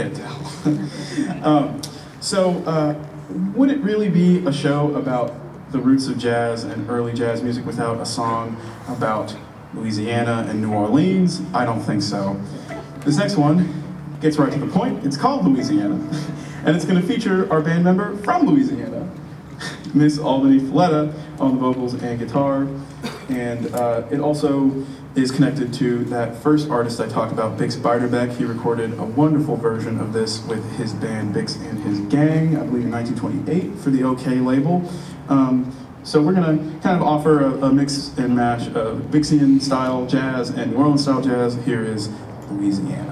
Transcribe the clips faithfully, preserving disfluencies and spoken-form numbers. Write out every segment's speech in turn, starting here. can't tell. um, so uh, would it really be a show about the roots of jazz and early jazz music without a song about Louisiana and New Orleans? I don't think so. This next one gets right to the point. It's called Louisiana, and it's going to feature our band member from Louisiana, Miss Albany Falletta, on the vocals and guitar, and uh, it also is connected to that first artist I talked about, Bix Beiderbecke. He recorded a wonderful version of this with his band Bix and His Gang, I believe in nineteen twenty-eight, for the OK label. Um, so we're going to kind of offer a, a mix and mash of Bixian style jazz and New Orleans style jazz. Here is Louisiana.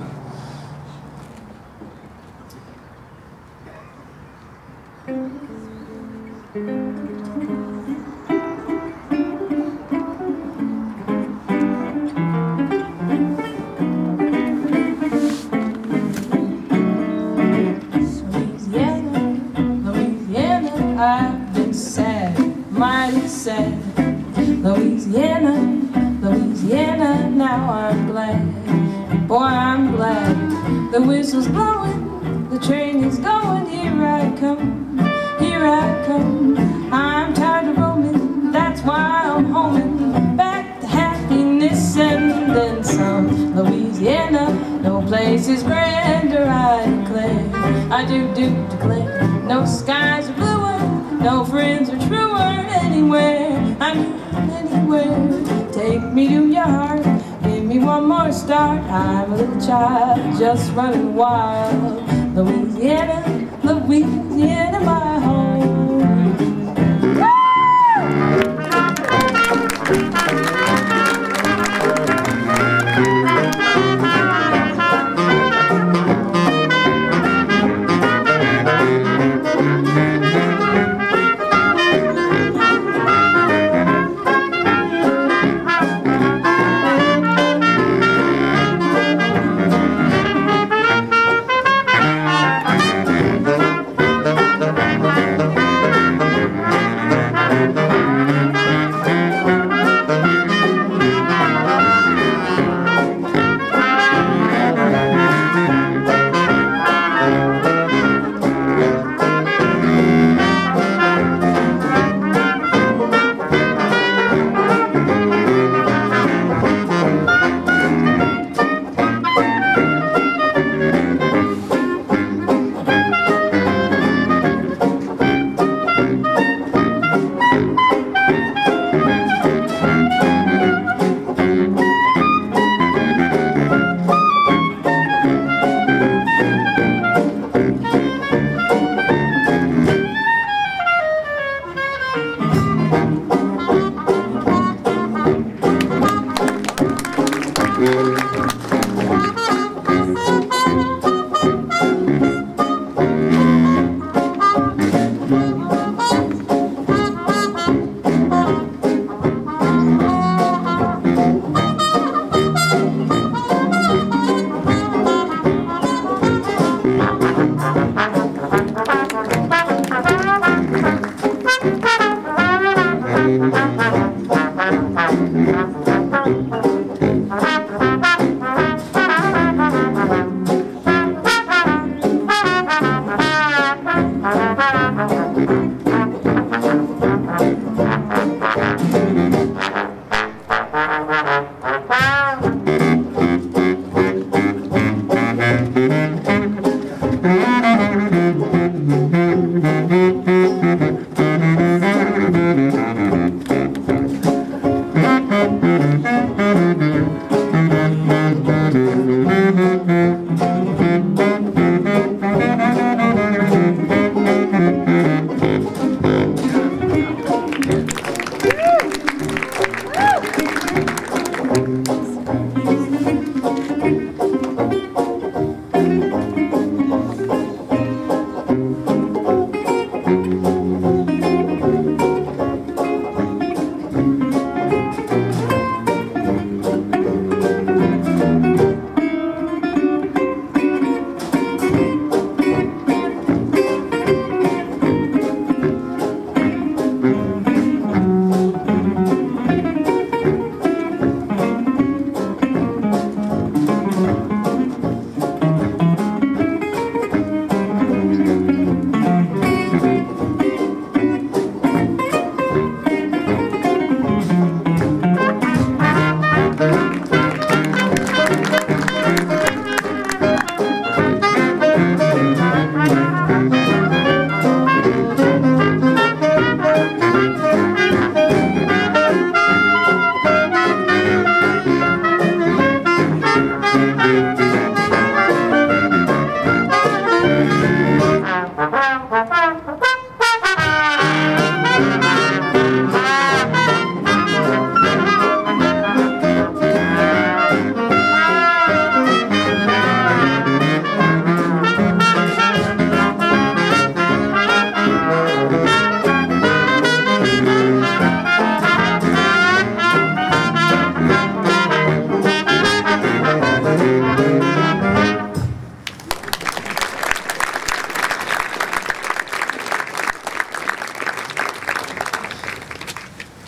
Louisiana, Louisiana, now I'm glad, boy I'm glad. The whistle's blowing, the train is going, here I come, here I come. I'm tired of roaming, that's why I'm homing, back to happiness and then some. Louisiana, no place is grander, I declare, I do do declare. No skies are bluer, no friends are truer anywhere, I'm anywhere. Take me to your heart, give me one more start. I'm a little child, just running wild. Louisiana, Louisiana, my home.